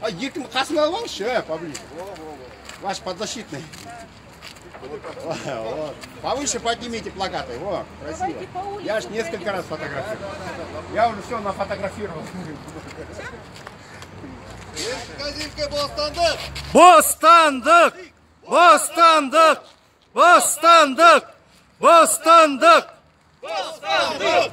А ертім қасына алыңызшы, поближе. Ваш подзащитный. Вот. Повыше поднимите плакаты. Вот, красиво. Я же несколько раз фотографировал. Я уже все нафотографировал. Бостандық! Бостандық! Бостандық! Бостандық! Бостандық! Бостандық!